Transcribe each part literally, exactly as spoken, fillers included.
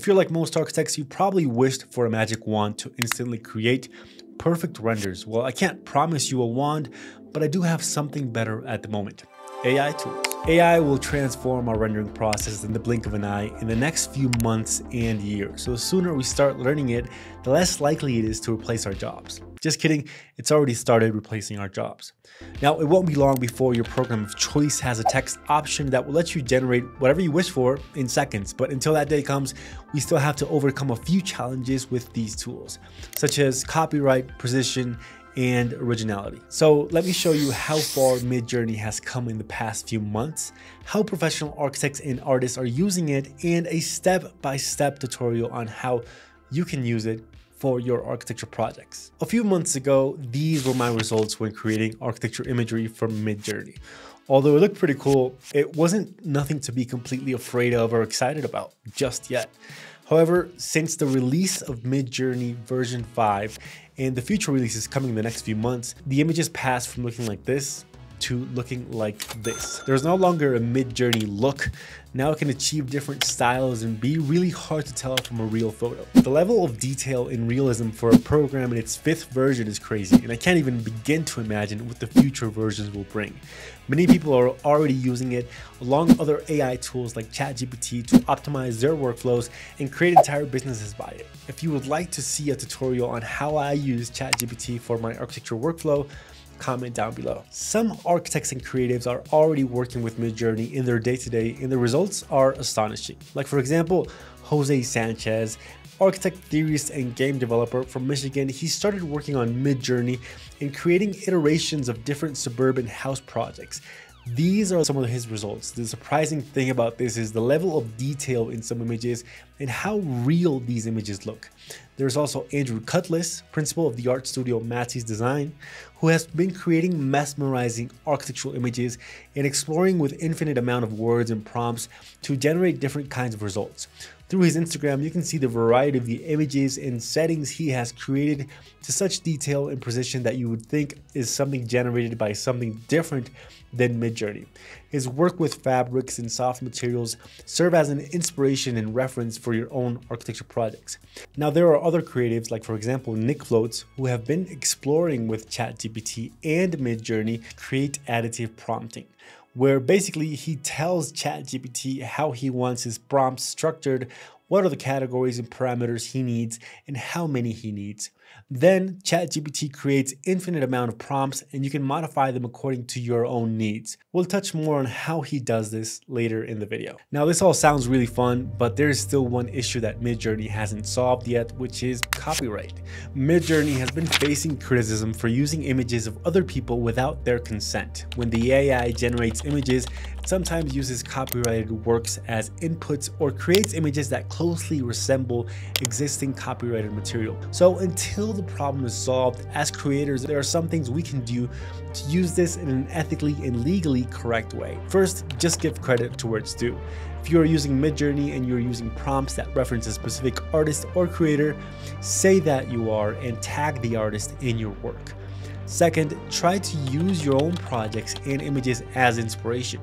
If you're like most architects, you probably wished for a magic wand to instantly create perfect renders. Well, I can't promise you a wand, but I do have something better at the moment. A I tools. A I will transform our rendering process in the blink of an eye in the next few months and years. So the sooner we start learning it, the less likely it is to replace our jobs. Just kidding, it's already started replacing our jobs. Now, it won't be long before your program of choice has a text option that will let you generate whatever you wish for in seconds. But until that day comes, we still have to overcome a few challenges with these tools, such as copyright, precision, and originality. So let me show you how far Midjourney has come in the past few months, how professional architects and artists are using it, and a step-by-step tutorial on how you can use it for your architecture projects. A few months ago, these were my results when creating architecture imagery from Midjourney. Although it looked pretty cool, it wasn't nothing to be completely afraid of or excited about just yet. However, since the release of Midjourney version five and the future releases coming in the next few months, the images passed from looking like this to looking like this. There's no longer a Midjourney look. Now it can achieve different styles and be really hard to tell from a real photo. The level of detail and realism for a program in its fifth version is crazy, and I can't even begin to imagine what the future versions will bring. Many people are already using it, along with other A I tools like ChatGPT, to optimize their workflows and create entire businesses by it. If you would like to see a tutorial on how I use ChatGPT for my architecture workflow, comment down below. Some architects and creatives are already working with Midjourney in their day-to-day, and the results are astonishing. Like, for example, Jose Sanchez, architect, theorist, and game developer from Michigan. He started working on Midjourney and creating iterations of different suburban house projects. These are some of his results. The surprising thing about this is the level of detail in some images and how real these images look. There's also Andrew Cutlass, principal of the art studio Matsy's Design, who has been creating mesmerizing architectural images and exploring with infinite amount of words and prompts to generate different kinds of results. Through his Instagram, you can see the variety of the images and settings he has created to such detail and precision that you would think is something generated by something different than Midjourney. His work with fabrics and soft materials serve as an inspiration and reference for your own architecture projects. Now, there are other creatives, like for example Nick Floats, who have been exploring with ChatGPT and Midjourney create additive prompting, where basically he tells ChatGPT how he wants his prompts structured, what are the categories and parameters he needs, and how many he needs. Then ChatGPT creates infinite amount of prompts, and you can modify them according to your own needs. We'll touch more on how he does this later in the video. Now, this all sounds really fun, but there is still one issue that Midjourney hasn't solved yet, which is copyright. Midjourney has been facing criticism for using images of other people without their consent. When the A I generates images, it sometimes uses copyrighted works as inputs or creates images that closely resemble existing copyrighted material. So until Until the problem is solved, as creators, there are some things we can do to use this in an ethically and legally correct way. First, just give credit to where it's due. If you are using Midjourney and you're using prompts that reference a specific artist or creator, say that you are and tag the artist in your work. Second, try to use your own projects and images as inspiration.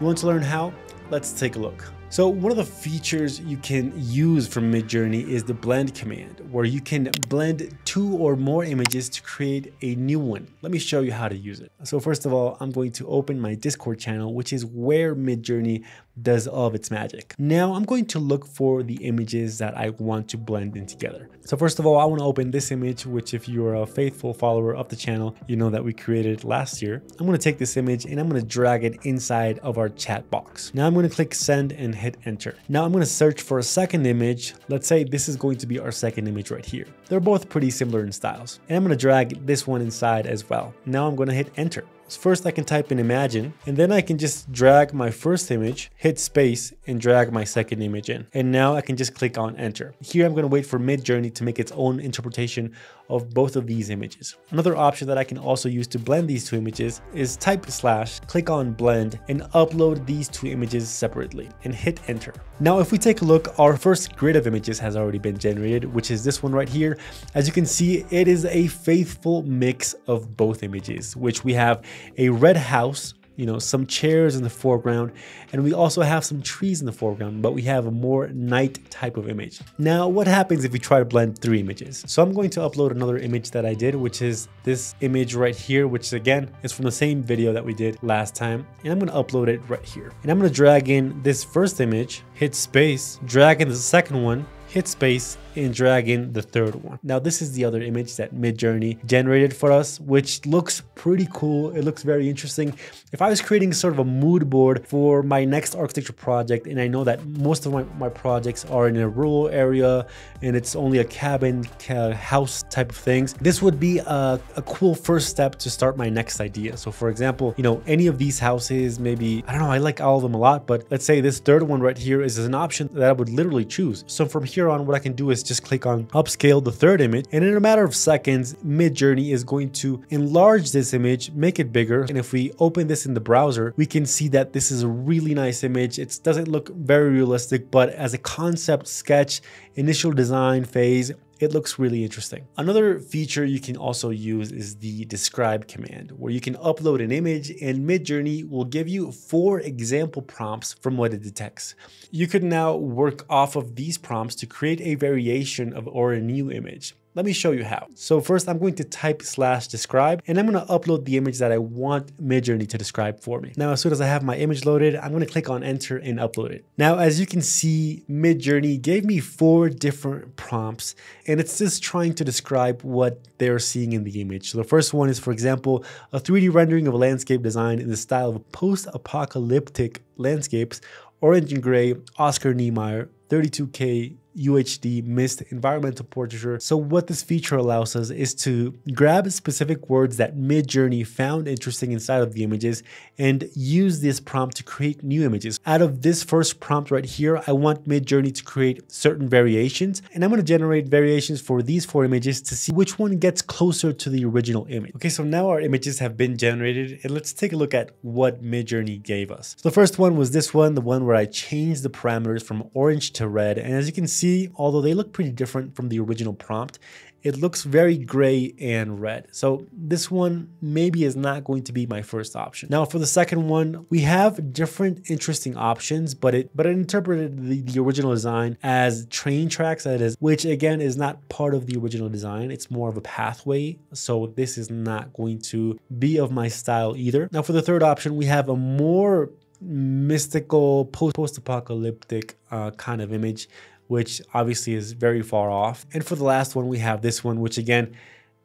You want to learn how? Let's take a look. So one of the features you can use from Midjourney is the blend command, where you can blend two or more images to create a new one. Let me show you how to use it. So first of all, I'm going to open my Discord channel, which is where Midjourney does all of its magic. Now I'm going to look for the images that I want to blend in together. So first of all, I want to open this image, which if you're a faithful follower of the channel, you know that we created last year. I'm going to take this image and I'm going to drag it inside of our chat box. Now I'm going to click send and hit enter. Now I'm going to search for a second image. Let's say this is going to be our second image right here. They're both pretty similar in styles. And I'm going to drag this one inside as well. Now I'm going to hit enter. First, I can type in imagine, and then I can just drag my first image, hit space, and drag my second image in. And now I can just click on enter. Here, I'm going to wait for Midjourney to make its own interpretation of both of these images. Another option that I can also use to blend these two images is type slash, click on blend, and upload these two images separately, and hit enter. Now, if we take a look, our first grid of images has already been generated, which is this one right here. As you can see, it is a faithful mix of both images, which we have a red house you know, some chairs in the foreground, and we also have some trees in the foreground, but we have a more night type of image. Now, what happens if we try to blend three images? So I'm going to upload another image that I did, which is this image right here, which again is from the same video that we did last time. And I'm going to upload it right here. And I'm going to drag in this first image, hit space, drag in the second one, hit space, and drag in the third one. Now, this is the other image that Midjourney generated for us, which looks pretty cool. It looks very interesting. If I was creating sort of a mood board for my next architecture project, and I know that most of my, my projects are in a rural area and it's only a cabin, ca house type of things, this would be a, a cool first step to start my next idea. So for example, you know, any of these houses, maybe, I don't know, I like all of them a lot, but let's say this third one right here is an option that I would literally choose. So from here on, what I can do is just click on upscale the third image, and in a matter of seconds Midjourney is going to enlarge this image, make it bigger. And if we open this in the browser, we can see that this is a really nice image. It doesn't look very realistic, but as a concept sketch, initial design phase, it looks really interesting. Another feature you can also use is the describe command, where you can upload an image and Midjourney will give you four example prompts from what it detects. You could now work off of these prompts to create a variation of or a new image. Let me show you how. So first I'm going to type slash describe, and I'm going to upload the image that I want Midjourney to describe for me. Now, as soon as I have my image loaded, I'm going to click on enter and upload it. Now, as you can see, Midjourney gave me four different prompts, and it's just trying to describe what they're seeing in the image. So the first one is, for example, a three D rendering of a landscape design in the style of post-apocalyptic landscapes, orange and gray, Oscar Niemeyer, thirty-two K, U H D, mist, environmental portraiture. So what this feature allows us is to grab specific words that Midjourney found interesting inside of the images and use this prompt to create new images. Out of this first prompt right here, I want Midjourney to create certain variations, and I'm going to generate variations for these four images to see which one gets closer to the original image. Okay, so now our images have been generated, and let's take a look at what Midjourney gave us. So the first one was this one, the one where I changed the parameters from orange to red, and as you can see, although they look pretty different from the original prompt, it looks very gray and red. So this one maybe is not going to be my first option. Now for the second one, we have different interesting options, but it but it interpreted the, the original design as train tracks, that is, which again is not part of the original design. It's more of a pathway. So this is not going to be of my style either. Now for the third option, we have a more mystical post-apocalyptic uh, kind of image, which obviously is very far off. And for the last one, we have this one, which again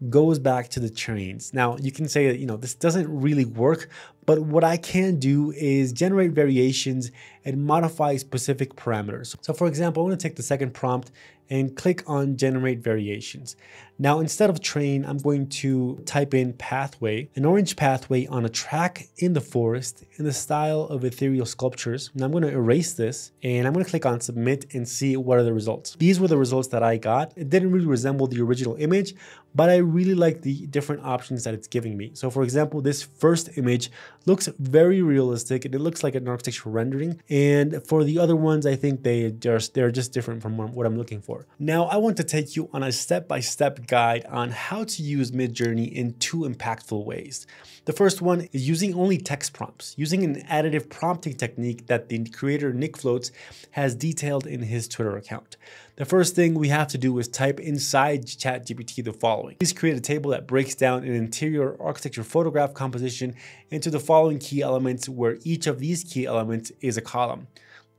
goes back to the trains. Now you can say that, you know, this doesn't really work, but what I can do is generate variations and modify specific parameters. So for example, I'm going to take the second prompt and click on generate variations. Now, instead of train, I'm going to type in pathway, an orange pathway on a track in the forest in the style of ethereal sculptures. And I'm going to erase this, and I'm going to click on submit and see what are the results. These were the results that I got. It didn't really resemble the original image, but I really like the different options that it's giving me. So for example, this first image looks very realistic and it looks like an architectural rendering. And for the other ones, I think they just, they're just different from what I'm looking for. Now, I want to take you on a step-by-step guide on how to use Midjourney in two impactful ways. The first one is using only text prompts, using an additive prompting technique that the creator Nick Floats has detailed in his Twitter account. The first thing we have to do is type inside ChatGPT the following. Please create a table that breaks down an interior architecture photograph composition into the following key elements, where each of these key elements is a column,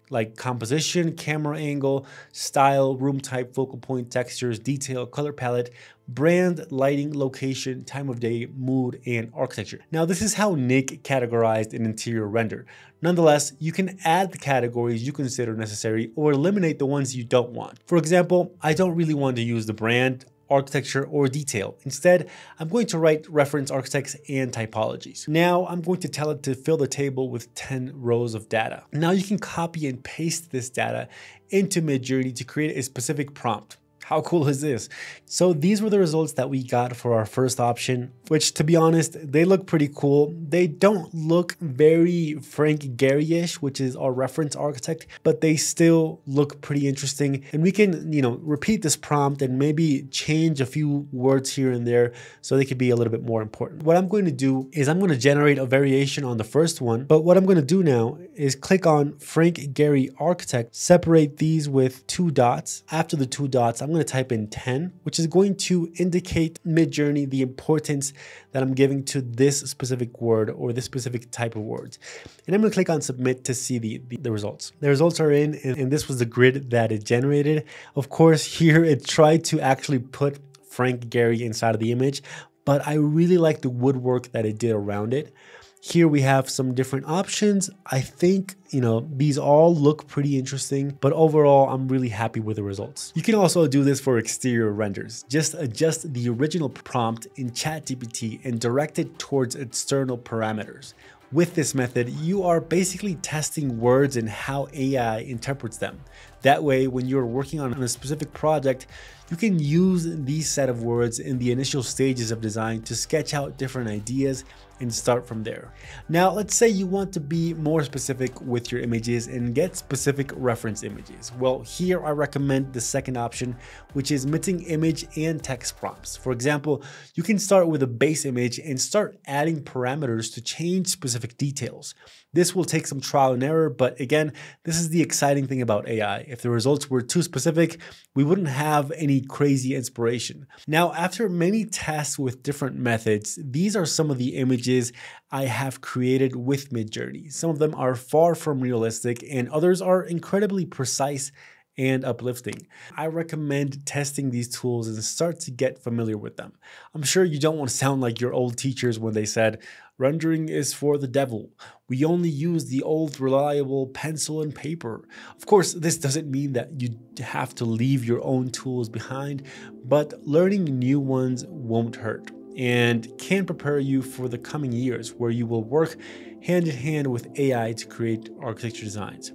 like composition, camera angle, style, room type, focal point, textures, detail, color palette, brand, lighting, location, time of day, mood, and architecture. Now, this is how Nick categorized an interior render. Nonetheless, you can add the categories you consider necessary or eliminate the ones you don't want. For example, I don't really want to use the brand, architecture, or detail. Instead, I'm going to write reference architects and typologies. Now I'm going to tell it to fill the table with ten rows of data. Now you can copy and paste this data into Midjourney to create a specific prompt. How cool is this? So these were the results that we got for our first option, which to be honest, they look pretty cool. They don't look very Frank Gehry-ish, which is our reference architect, but they still look pretty interesting. And we can, you know, repeat this prompt and maybe change a few words here and there so they could be a little bit more important. What I'm going to do is I'm going to generate a variation on the first one, but what I'm going to do now is click on Frank Gehry Architect, separate these with two dots. After the two dots, I'm going to type in ten, which is going to indicate Midjourney the importance that I'm giving to this specific word or this specific type of words. And I'm going to click on submit to see the, the, the results. The results are in, and, and this was the grid that it generated. Of course, here it tried to actually put Frank Gehry inside of the image, but I really like the woodwork that it did around it. Here we have some different options. I think, you know, these all look pretty interesting, but overall, I'm really happy with the results. You can also do this for exterior renders. Just adjust the original prompt in ChatGPT and direct it towards external parameters. With this method, you are basically testing words and how A I interprets them. That way, when you're working on a specific project, you can use these set of words in the initial stages of design to sketch out different ideas and start from there. Now, let's say you want to be more specific with your images and get specific reference images. Well, here I recommend the second option, which is mixing image and text prompts. For example, you can start with a base image and start adding parameters to change specific details. This will take some trial and error, but again, this is the exciting thing about A I. If the results were too specific, we wouldn't have any crazy inspiration. Now, after many tests with different methods, these are some of the images I have created with Midjourney. Some of them are far from realistic, and others are incredibly precise and uplifting. I recommend testing these tools and start to get familiar with them. I'm sure you don't want to sound like your old teachers when they said, rendering is for the devil. We only use the old reliable pencil and paper. Of course, this doesn't mean that you have to leave your own tools behind, but learning new ones won't hurt and can prepare you for the coming years where you will work hand in hand with A I to create architecture designs.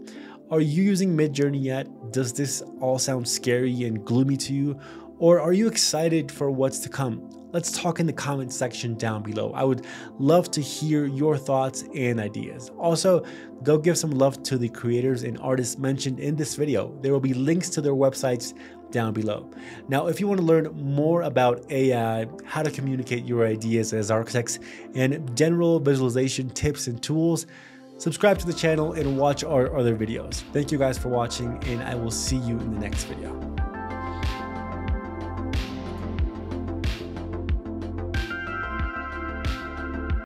Are you using Midjourney yet? Does this all sound scary and gloomy to you? Or are you excited for what's to come? Let's talk in the comment section down below. I would love to hear your thoughts and ideas. Also, go give some love to the creators and artists mentioned in this video. There will be links to their websites down below. Now, if you want to learn more about A I, how to communicate your ideas as architects, and general visualization tips and tools, subscribe to the channel and watch our other videos. Thank you guys for watching, and I will see you in the next video.